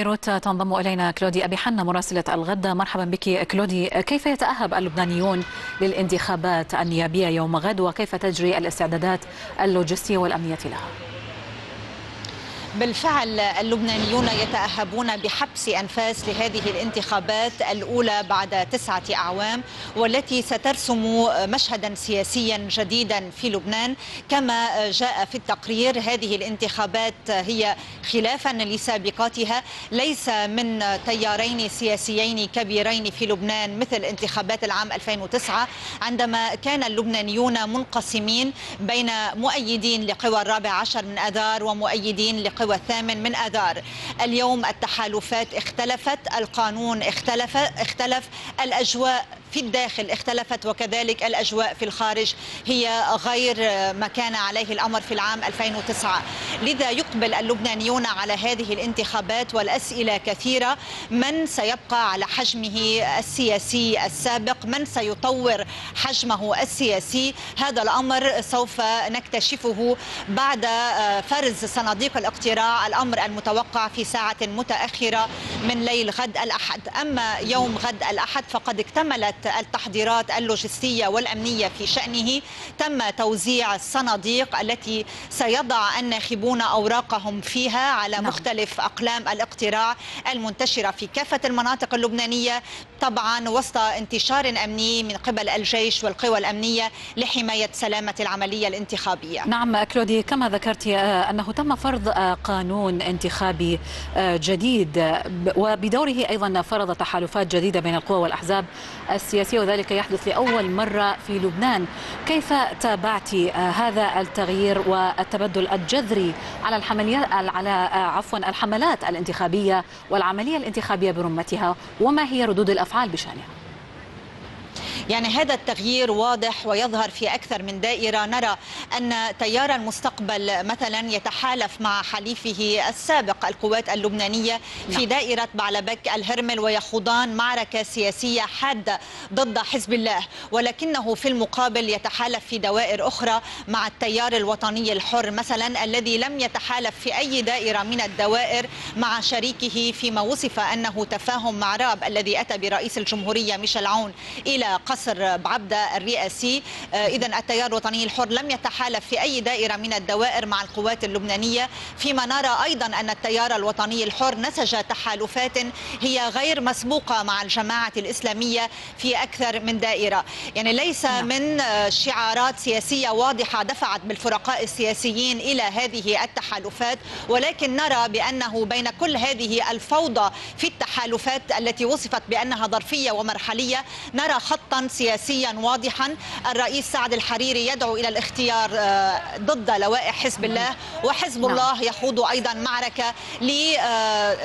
بيروت تنضم إلينا كلودي أبي حنا مراسلة الغد. مرحبا بك كلودي. كيف يتأهب اللبنانيون للانتخابات النيابية يوم غد، وكيف تجري الاستعدادات اللوجستية والأمنية لها؟ بالفعل اللبنانيون يتأهبون بحبس أنفاس لهذه الانتخابات الأولى بعد 9 أعوام، والتي سترسم مشهدا سياسيا جديدا في لبنان. كما جاء في التقرير، هذه الانتخابات هي خلافا لسابقاتها ليس من تيارين سياسيين كبيرين في لبنان مثل انتخابات العام 2009، عندما كان اللبنانيون منقسمين بين مؤيدين لقوى الرابع عشر من أذار ومؤيدين لقوى و8 من آذار. اليوم التحالفات اختلفت، القانون اختلف، الأجواء في الداخل اختلفت، وكذلك الأجواء في الخارج هي غير ما كان عليه الأمر في العام 2009. لذا يقبل اللبنانيون على هذه الانتخابات، والأسئلة كثيرة: من سيبقى على حجمه السياسي السابق؟ من سيطور حجمه السياسي؟ هذا الأمر سوف نكتشفه بعد فرز صناديق الاقتراع، الأمر المتوقع في ساعة متأخرة من ليل غد الأحد. أما يوم غد الأحد فقد اكتملت التحضيرات اللوجستية والأمنية في شأنه. تم توزيع الصناديق التي سيضع الناخبون أوراقهم فيها على مختلف أقلام الاقتراع المنتشرة في كافة المناطق اللبنانية، طبعا وسط انتشار أمني من قبل الجيش والقوى الأمنية لحماية سلامة العملية الانتخابية. نعم كلودي، كما ذكرت أنه تم فرض قانون انتخابي جديد، وبدوره أيضا فرض تحالفات جديدة بين القوى والأحزاب السياسية، وذلك يحدث لأول مرة في لبنان. كيف تابعت هذا التغيير والتبدل الجذري على الحملات الانتخابية والعملية الانتخابية برمتها، وما هي ردود الأفعال بشأنها؟ يعني هذا التغيير واضح ويظهر في أكثر من دائرة. نرى أن تيار المستقبل مثلا يتحالف مع حليفه السابق القوات اللبنانية في دائرة بعلبك الهرمل، ويخوضان معركة سياسية حادة ضد حزب الله، ولكنه في المقابل يتحالف في دوائر أخرى مع التيار الوطني الحر مثلا، الذي لم يتحالف في أي دائرة من الدوائر مع شريكه فيما وصف أنه تفاهم مع راب، الذي أتى برئيس الجمهورية ميشيل عون إلى قصر بعبدة الرئاسي. إذن التيار الوطني الحر لم يتحالف في أي دائرة من الدوائر مع القوات اللبنانية. فيما نرى أيضا أن التيار الوطني الحر نسج تحالفات هي غير مسبوقة مع الجماعة الإسلامية في أكثر من دائرة. يعني ليس من شعارات سياسية واضحة دفعت بالفرقاء السياسيين إلى هذه التحالفات، ولكن نرى بأنه بين كل هذه الفوضى في التحالفات التي وصفت بأنها ظرفية ومرحلية، نرى خطا سياسيا واضحا. الرئيس سعد الحريري يدعو إلى الاختيار ضد لوائح حزب الله، وحزب الله يخوض أيضا معركة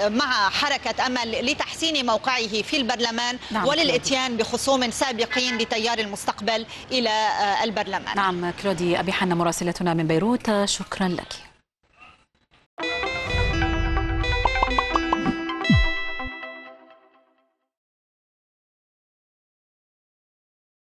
مع حركة أمل لتحسين موقعه في البرلمان وللإتيان بخصوم سابقين لتيار المستقبل إلى البرلمان. نعم كلودي أبي حنا مراسلتنا من بيروت، شكرا لك.